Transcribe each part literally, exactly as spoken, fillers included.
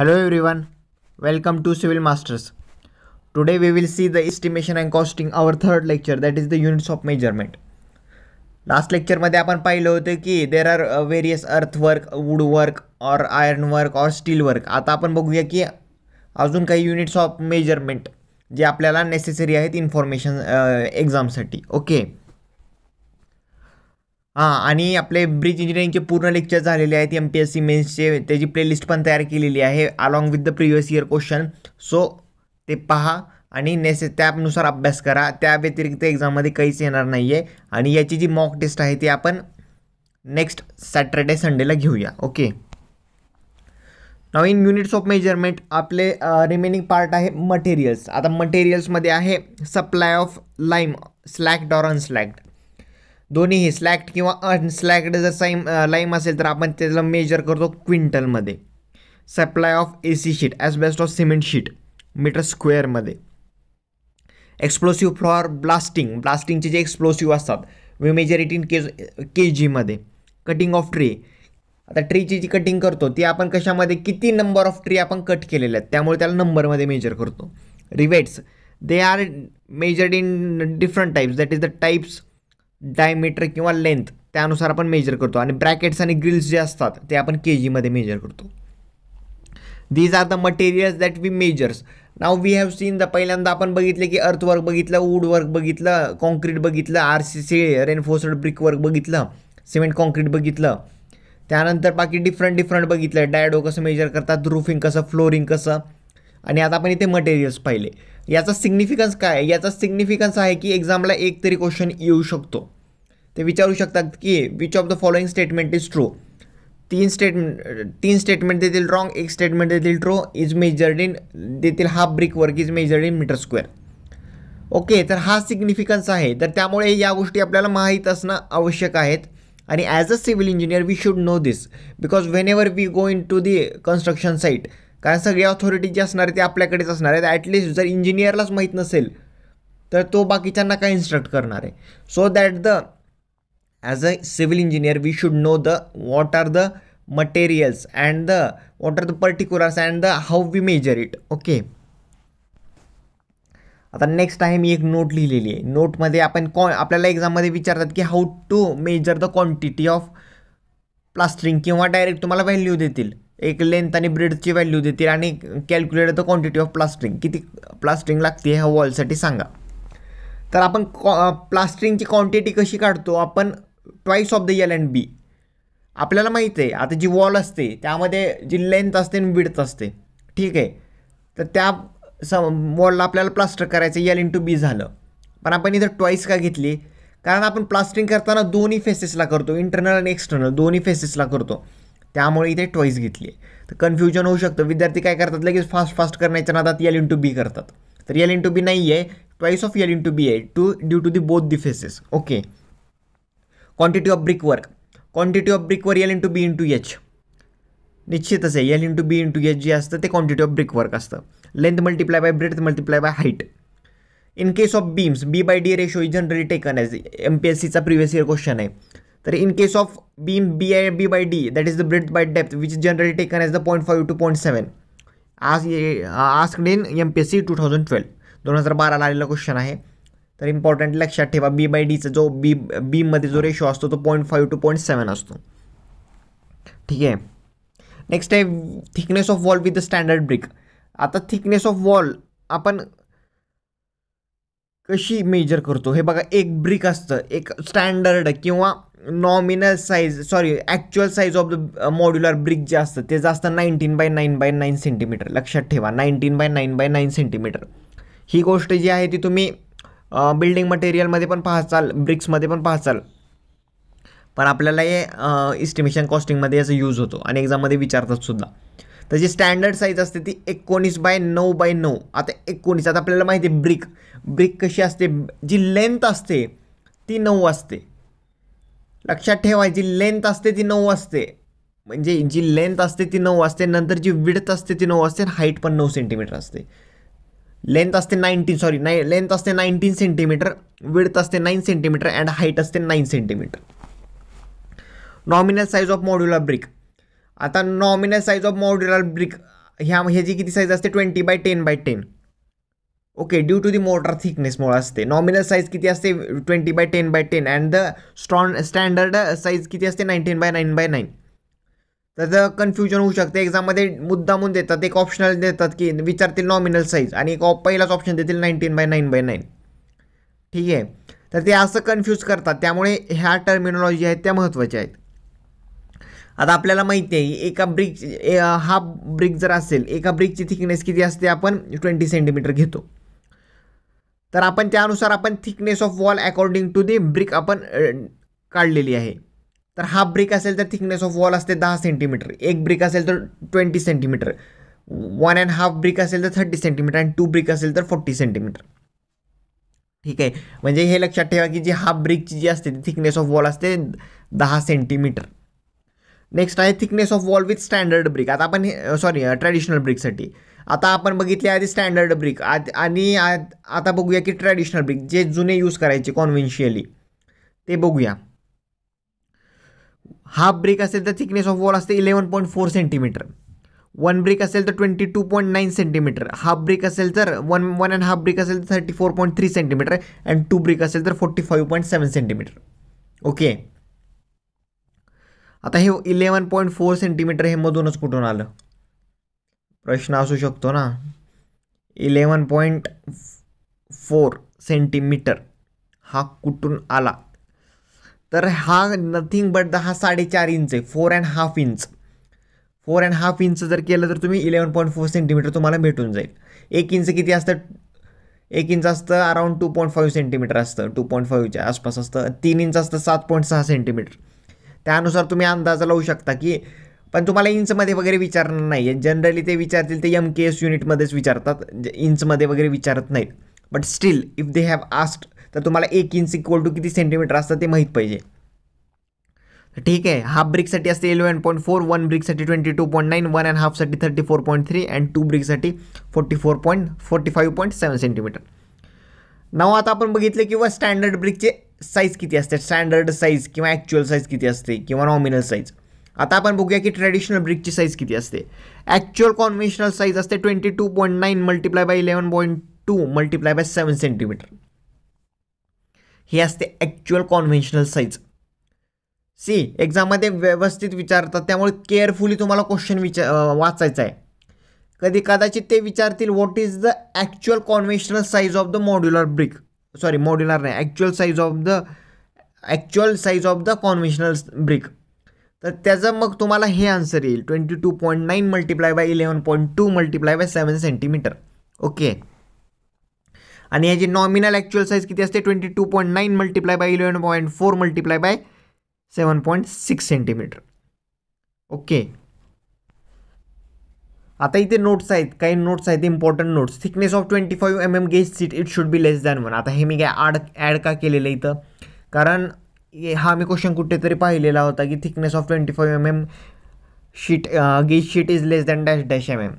Hello everyone, welcome to Civil Masters. Today we will see the estimation and costing, our third lecture, that is the units of measurement. Last lecture मध्ये आपण पाहिलं होतं की there are various earthwork, woodwork or ironwork or steelwork. आता आपण बघूया की अजून काही units of measurement जे आपल्याला necessary आहेत information exam साठी. ओके. हाँ आणि आपले ब्रिज इंजिनियरिंग के पूर्ण लेक्चर झालेले आहेत. एमपीएससी मेंस चे त्याची प्लेलिस्ट पण तयार केलेली आहे along with the previous year question. So ते पहा आणि नेसे त्यानुसार अभ्यास करा. त्या व्यतिरिक्त एग्जाम मध्ये काहीच येणार नाहीये आणि याची जी मॉक टेस्ट आहे ती आपण नेक्स्ट सॅटरडे संडेला घेऊया. Okay. Now in units of measurement आपले रिमेनिंग पार्ट आहे मटेरियल्स. आता मटेरियल्स मध्ये आहे सप्लाय ऑफ लाइम, स्लॅक्ड और अनस्लॅक्ड. दोन्ही ही स्लॅक्ड किंवा अनस्लॅक्ड जर साईम लाईम असेल तर आपण त्याला मेजर करतो क्विंटल मध्ये. Supply of AC sheet, asbestos cement sheet, metre square मध्ये. एक्सप्लोसिव्ह फॉर ब्लास्टिंग, ब्लास्टिंगचे जे एक्सप्लोसिव्ह असतात वी मेजर इट इन के के जी मध्ये. कटिंग ऑफ ट्री, आता ट्रीची जी कटिंग करतो ती आपण कशामध्ये किती नंबर ऑफ ट्री आपण कट केलेले आहेत त्यामुळे त्याला नंबरमध्ये मेजर करतो. Rivets, they are measured in different types, that is the types, diameter किंवा लेंथ, त्यानुसार आपण मेजर करतो. आणि ब्रॅकेट्स आणि ग्रिल्स जे असतात ते आपण के जी मध्ये मेजर करतो. These are the materials that we measures. Now we have seen the, पहिल्यांदा आपण बघितले की अर्थवर्क बघितलं, वूडवर्क बघितलं, कॉन्क्रीट बघितलं, R C C reinforced brickwork बघितलं, सिमेंट कॉन्क्रीट बघितलं. त्यानंतर बाकी डिफरंट डिफरंट बघितलं, डायडो कसं मेजर करतात, रूफिंग कसं, फ्लोरिंग कसं. आणि आता आपण इथे मटेरियल्स पाहिले. याचा सिग्निफिकन्स काय? याचा सिग्निफिकन्स आहे की एग्जामला एक तरी क्वेश्चन येऊ शकतो. ते विचारू शकतात की which of the following statement is true. तीन स्टेटमेंट तीन स्टेटमेंट देतील रॉंग, एक स्टेटमेंट देतील ट्रू. इज मेजर्ड इन देतील half brick work, is measured in metre square. Okay, तर हा सिग्निफिकन्स आहे. तर त्यामुळे या गोष्टी आपल्याला माहीत असणं आवश्यक आहेत. आणि as a civil engineer we should know this because whenever we go into the construction site, कारण सगळी ऑथॉरिटी जी असणार आहे ते आपल्याकडेच असणार आहेत. ॲटलीस्ट जर इंजिनियरलाच माहीत नसेल तर तो बाकीच्यांना काय इन्स्ट्रक्ट करणार आहे. So that the as a civil engineer we should know the what are the materials and the what are the particulars and the how we measure it. Okay. आता नेक्स्ट आहे, मी एक नोट लिहिलेली आहे. नोटमध्ये आपण कॉ आपल्याला एक्झाममध्ये विचारतात की how to measure the quantity of plastering, किंवा डायरेक्ट तुम्हाला व्हॅल्यू देतील, एक लेंथ आणि ब्रेडची व्हॅल्यू देतील आणि calculate the quantity of plastering, किती प्लास्टरिंग लागते ह्या वॉलसाठी सांगा. तर आपण कॉ प्लास्टरिंगची क्वांटिटी कशी काढतो? आपण twice of the L and B. आपल्याला माहीत आहे आता जी वॉल असते त्यामध्ये जी लेंथ असते आणि विड्थ असते, ठीक आहे, तर त्या सम वॉलला आपल्याला प्लास्टर करायचं एल इंटू बी झालं. पण आपण इथं ट्वाईस का घेतली? कारण आपण प्लास्टरिंग करताना दोन्ही फेसेसला करतो, इंटरनल आणि एक्सटर्नल दोन्ही फेसेसला करतो, त्यामुळे इथे ट्वाईस घेतली. तर कन्फ्युजन होऊ शकतं. विद्यार्थी काय करतात, लगेच फास्ट फास्ट करण्याच्या नादात एल इंटू बी करतात. तर एल इंटू बी नाही आहे, twice of L into B आहे, to due to the both the faces. Okay. Quantity of brick work, quantity of brick work L into B into H, निश्चितच आहे. L into B into H जे असतं ते quantity of brick work असतं. Length multiply by breadth multiply by height. In case of beams, B by D ratio is generally taken as, M P S सीचा previous year question आहे. तर in case of beam, B I B by D that is the breadth by depth which is generally taken as the point five to point seven. आज asked in M P S C two thousand twelve, दोन हजार बाराला आलेला question आहे. तर important लक्षात ठेवा, B bye डीचा जो बी बीममध्ये जो रेशो असतो तो point five to point seven असतो. ठीक आहे. नेक्स्ट आहे thickness of wall with the standard brick. आता थिकनेस ऑफ वॉल आपण कशी मेजर करतो हे बघा. एक ब्रिक असतं, एक स्टँडर्ड किंवा nominal size, sorry actual size of the modular brick जे असतं ते असतं nineteen by nine by nine centimetre. लक्षात ठेवा, nineteen by nine by nine centimetre ही गोष्ट जी आहे ती तुम्ही बिल्डिंग मटेरियलमध्ये पण पाहचाल, ब्रिक्समध्ये पण पाहचाल, पण आपल्याला हे इस्टिमेशन कॉस्टिंगमध्ये याचा यूज होतो आणि एक्झाममध्ये विचारतात सुद्धा. तर जी स्टँडर्ड साईज असते ती एकोणीस बाय नऊ बाय नऊ. आता एकोणीस, आता आपल्याला माहिती आहे ब्रिक ब्रिक कशी असते, जी लेंथ असते ती नऊ असते. लक्षात ठेवा, जी लेंथ असते ती नऊ असते, म्हणजे जी लेंथ असते ती नऊ असते. नंतर जी विड्थ असते ती नऊ असते आणि हाईट पण नऊ सेंटीमीटर असते. लेंथ असते नाईन्टीन, सॉरी नाही लेंथ असते नाईन्टीन सेंटीमीटर, विड्थ असते नाईन सेंटीमीटर अँड हाईट असते nine centimetre. Nominal size of modular brick, आता nominal size of modular brick ह्या ह्याची किती साईज असते twenty by ten by ten okay due to the mortar थिकनेसमुळे असते. नॉमिनल साईज किती असते twenty by ten by ten and the स्टॉन स्टँडर्ड साईज किती असते nineteen by nine by nine. तर कन्फ्युजन होऊ शकते एक्झाममध्ये मुद्दामून देतात एक ऑप्शनल देतात की विचारतील नॉमिनल साईज आणि एक पहिलाच ऑप्शन देतील nineteen by nine by nine ठीक आहे. तर ते असं कन्फ्यूज करतात त्यामुळे ह्या टर्मिनॉलॉजी आहेत त्या महत्त्वाच्या आहेत. आता आपल्याला माहिती आहे एका ब्रिक हा ब्रिक जर असेल एका ब्रिकची थिकनेस किती असते आपण ट्वेंटी सेंटीमीटर घेतो. तर आपण त्यानुसार आपण thickness of wall according to the brick आपण काढलेली आहे. तर हा ब्रिक असेल तर थिकनेस ऑफ वॉल असते दहा सेंटीमीटर, एक ब्रिक असेल तर twenty centimetre, one and half brick असेल तर थर्टी सेंटीमीटर आणि टू ब्रिक असेल तर फोर्टी सेंटीमीटर ठीक आहे. म्हणजे हे लक्षात ठेवा की जी हाफ ब्रिकची जी असते ती थिकनेस ऑफ वॉल असते दहा सेंटीमीटर. नेक्स्ट आहे thickness of wall with standard brick. आता आपण सॉरी ट्रॅडिशनल ब्रिकसाठी आता आपण बघितले आधी स्टँडर्ड ब्रिक आणि आता बघूया की ट्रॅडिशनल ब्रिक जे जुने यूज करायचे कॉन्व्हेन्शियली ते बघूया. हाफ ब्रिक असेल तर थिकनेस ऑफ वॉल असते eleven point four centimetre, one brick असेल तर twenty two point nine centimetre, half brick असेल तर one one and half brick असेल तर thirty four point three centimetre and two brick असेल तर forty five point seven centimetre okay. आता हे इलेवन पॉईंट फोर सेंटीमीटर हे मधूनच कुठून आलं प्रश्न असू शकतो ना. इलेवन पॉईंट फोर सेंटीमीटर हा कुठून आला तर हा नथिंग बट द हा साडेचार इंच आहे four and half inch. Four and half inch जर केलं तर तुम्ही इलेवन पॉईंट फोर सेंटीमीटर तुम्हाला भेटून जाईल. एक इंच किती असतं एक इंच असतं around two point five centimetre असतं टू पॉईंट फाईव्हच्या आसपास असतं. तीन इंच असतं सात पॉईंट सहा सेंटीमीटर. त्यानुसार तुम्ही अंदाज लावू शकता की पण तुम्हाला इंचमध्ये वगैरे विचारणार नाही आहे जनरली ते विचारतील ते एम के एस युनिटमध्येच विचारतात इंचमध्ये वगैरे विचारत नाहीत. But still if they have asked तर तुम्हाला एक इंच इक्वल टू किती सेंटीमीटर असतं ते माहीत पाहिजे ठीक आहे. हाफ ब्रिकसाठी असते इलेवन पॉईंट फोर, वन ब्रिकसाठी twenty two point nine, one and हाफसाठी thirty four point three and two ब्रिकसाठी forty four point forty five point seven centimetre. नाव आता आपण बघितलं किंवा स्टँडर्ड ब्रिकचे साईज किती असते स्टँडर्ड साईज किंवा ॲक्च्युअल साईज किती असते किंवा नॉमिनल साईज. आता आपण बघूया की ट्रॅडिशनल ब्रिकची साईज किती असते. ॲक्च्युअल कॉन्व्हेन्शनल साईज असते twenty two point nine multiply by eleven point two multiply by seven centimetre हे असते ॲक्च्युअल कॉन्व्हेन्शनल साईज. सी एक्झाममध्ये व्यवस्थित विचारतात त्यामुळे केअरफुली तुम्हाला क्वेश्चन विचार वाचायचा आहे. कधी कदाचित ते विचारतील what is the actual conventional size of the modular brick sorry modular नाही actual size of the actual size of the conventional brick. तर त्याचं मग तुम्हाला हे आन्सर येईल twenty two point nine multiply by eleven point two multiply by seven centimetre okay. आणि ह्याची nominal actual size किती असते twenty two point nine multiply by eleven point four multiply by seven point six centimetre okay. आता इथे notes आहेत काही notes आहेत important notes. Thickness of twenty five M M gauge sheet it should be less than one. आता हे मी काय आड add का केलेलं इथं कारण हा मी क्वेश्चन कुठेतरी पाहिलेला होता की thickness of twenty five M M sheet gauge sheet is less than dash dash M M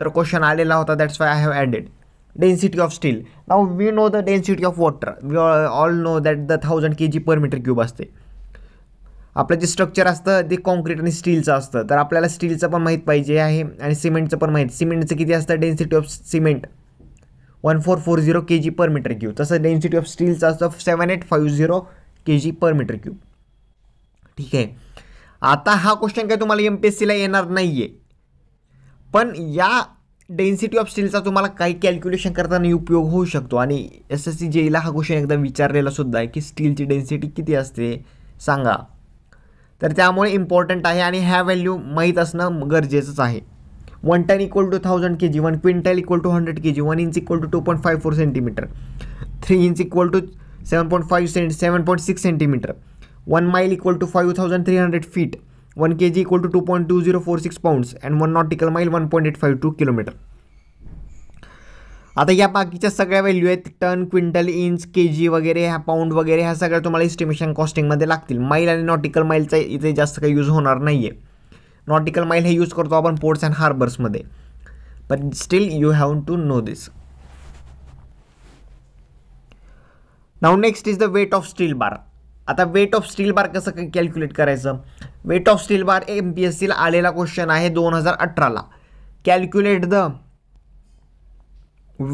तर क्वेश्चन आलेला होता that's why I have added. Density of steel now we know the density of water we all know that the thousand K G per metre cube असते. आपलं जे structure असतं ते concrete आणि स्टीलचं असतं तर आपल्याला स्टीलचं पण माहीत पाहिजे आहे आणि सिमेंटचं पण माहीत. सिमेंटचं किती असतं density of cement one four four zero K G per metre cube तसं डेन्सिटी ऑफ स्टीलचं असतं seven eight five zero K G per metre cube ठीक आहे. आता हा क्वेश्चन काय तुम्हाला एम पी एस सीला येणार नाही आहे पण या डेन्सिटी ऑफ स्टीलचा तुम्हाला काही कॅल्क्युलेशन करताना उपयोग होऊ शकतो आणि एस एस सी जे ईला हा क्वेश्चन एकदा विचारलेला सुद्धा आहे की स्टीलची डेन्सिटी किती असते सांगा. तर त्यामुळे इम्पॉर्टंट आहे आणि ह्या व्हॅल्यू माहीत असणं गरजेचंच आहे. One ton equal to thousand K G, one quintal equal to hundred K G, one inch equal to two point five four centimetre, three inch equal to seven point five cent seven point six centimetre, one mile equal to five thousand three hundred feet, one K G equal to two point two zero four six pounds and one nautical mile one point eight five two kilometre. आता या बाकीच्या सगळ्या value आहेत ton quintal inch के जी वगैरे ह्या pound वगैरे ह्या सगळ्या तुम्हाला इस्टिमेशन कॉस्टिंगमध्ये लागतील. माईल आणि नॉटिकल माईलचा इथे जास्त काही यूज होणार नाही आहे. नॉटिकल माईल हे यूज करतो आपण पोर्ट्स अँड हार्बर्समध्ये but still you have to know this. Now next is the weight of steel bar. आता वेट ऑफ स्टील बार कसं काही कॅल्क्युलेट करायचं. Weight of steel bar M P S सीला आलेला question आहे दोन हजार अठराला Calculate the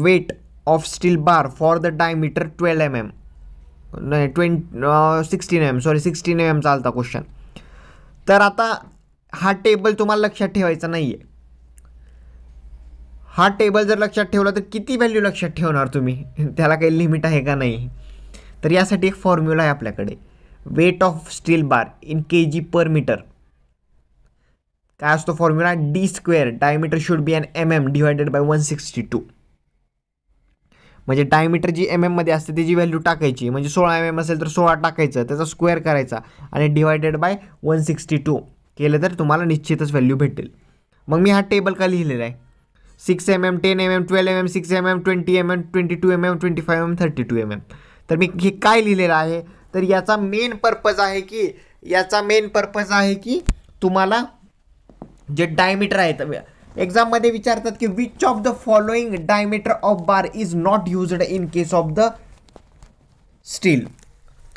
weight of steel bar for the diameter twelve millimeters. No, twenty, uh, sixteen millimeters. Sorry, sixteen millimeters चालता क्वेश्चन. तर आता हा टेबल तुम्हाला लक्षात ठेवायचा नाहीये. हा टेबल जर लक्षात ठेवला तर किती व्हॅल्यू लक्षात ठेवणार तुम्ही? त्याला काही लिमिट आहे का नाही? तर यासाठी एक फॉर्म्युला आहे आपल्याकडे. Weight of steel bar in K G per metre. काय असतो formula? D square diameter should be in M M divided by one sixty two. म्हणजे डायमीटर जी एम एम मध्ये असते त्याची व्हॅल्यू टाकायची. म्हणजे सोळा एम एम असेल तर सोळा टाकायचं, त्याचा स्क्वेअर करायचा आणि divided by one sixty two केलं तर तुम्हाला निश्चितच व्हॅल्यू भेटेल. मग मी हा टेबल का लिहिलेला आहे? Six M M, ten M M, twelve M M, six M M, twenty M M, twenty two M M, twenty five M, thirty two M M. तर मी हे काय लिहिलेलं आहे? तर याचा मेन पर्पज आहे की याचा मेन पर्पज आहे की तुम्हाला जे डायमीटर आहेत एक्झाममध्ये विचारतात की which of the following diameter of bar is not used in case of the steel.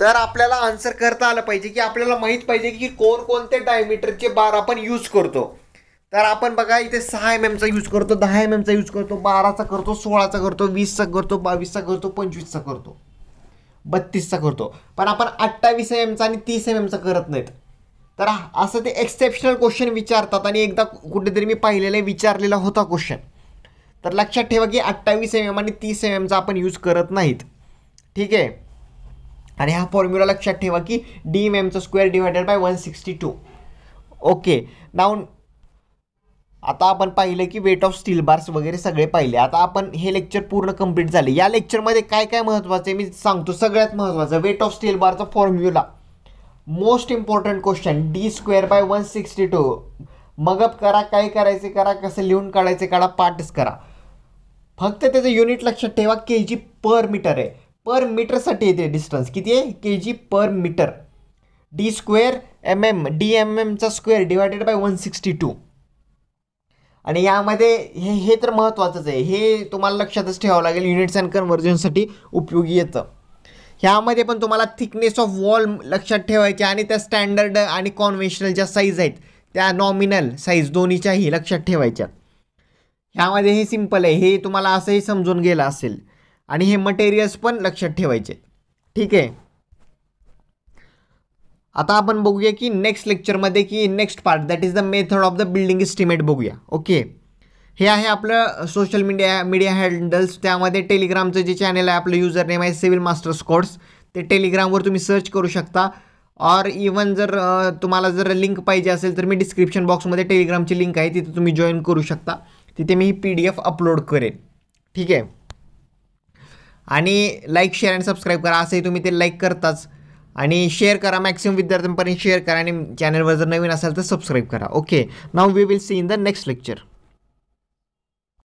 तर आपल्याला आन्सर करता आलं पाहिजे की आपल्याला माहीत पाहिजे की कोणकोणते डायमीटरचे बार आपण यूज करतो. तर आपण बघा इथे सहा एम एमचा यूज करतो, दहा एम एमचा यूज करतो, बाराचा करतो, सोळाचा करतो, वीसचा करतो, बावीसचा करतो, पंचवीसचा करतो, बत्तीसचा करतो, पण आपण अठ्ठावीस एम एमचा आणि तीस एम एमचा करत नाहीत. तर असं ते एक्सेप्शनल क्वेश्चन विचारतात आणि एकदा कुठेतरी मी पाहिलेला विचारलेला होता क्वेश्चन. तर लक्षात ठेवा की अठ्ठावीस एम एम आणि तीस एम एमचा आपण यूज करत नाहीत. ठीक आहे. आणि हा फॉर्म्युला लक्षात ठेवा की डी एम एमचा square divided by one sixty two. Okay. नाऊन आता आपण पाहिलं की वेट ऑफ स्टील बार्स वगैरे सगळे पाहिले. आता आपण हे लेक्चर पूर्ण कंप्लीट झाले. या लेक्चरमध्ये काय काय महत्त्वाचं आहे मी सांगतो. सगळ्यात महत्त्वाचं वेट ऑफ स्टील बारचा formula. Most important question D square by one sixty two. Mug up करा, काय करायचे करा, कसं लिहून काढायचे काढा, पाठच करा. फक्त त्याचं युनिट लक्षात ठेवा के जी पर मीटर आहे. पर मीटरसाठी येते डिस्टन्स. किती आहे? K G per metre. D square M M D M एमचा square divided by one sixty two. आणि यामध्ये हे हे तर महत्त्वाचंच आहे. हे तुम्हाला लक्षातच ठेवावं लागेल. युनिट्स अँड कन्व्हर्जनसाठी उपयोगी येतं. ह्यामध्ये पण तुम्हाला थिकनेस ऑफ वॉल लक्षात ठेवायची आणि त्या स्टँडर्ड आणि कॉन्व्हेन्शनल ज्या साईज आहेत त्या नॉमिनल साईज दोन्हीच्याही लक्षात ठेवायच्या. ह्यामध्ये हे सिम्पल आहे, हे तुम्हाला असंही समजून गेलं असेल. आणि हे मटेरियल्स पण लक्षात ठेवायचे. ठीक आहे. आता आपण बघूया की नेक्स्ट लेक्चरमध्ये की next part that is the method of the building estimate बघूया. ओके. हे आहे आपलं सोशल मीडिया मीडिया हँडल्स. त्यामध्ये टेलिग्रामचं जे चॅनल आहे आपलं युजर नेम आहे सिव्हिल मास्टर्स कोर्स. ते टेलिग्रामवर तुम्ही सर्च करू शकता. और इवन जर तुम्हाला जर लिंक पाहिजे असेल तर मी डिस्क्रिप्शन बॉक्समध्ये टेलिग्रामची लिंक आहे तिथे तुम्ही जॉईन करू शकता. तिथे मी ही पी डी एफ अपलोड करेन. ठीक आहे. आणि लाईक शेअर अँड सबस्क्राईब करा. असंही तुम्ही ते लाईक करताच. आणि शेअर करा मॅक्सिमम विद्यार्थ्यांपर्यंत शेअर करा. आणि चॅनलवर जर नवीन असाल तर सबस्क्राईब करा. Okay. Now we will see in the next lecture.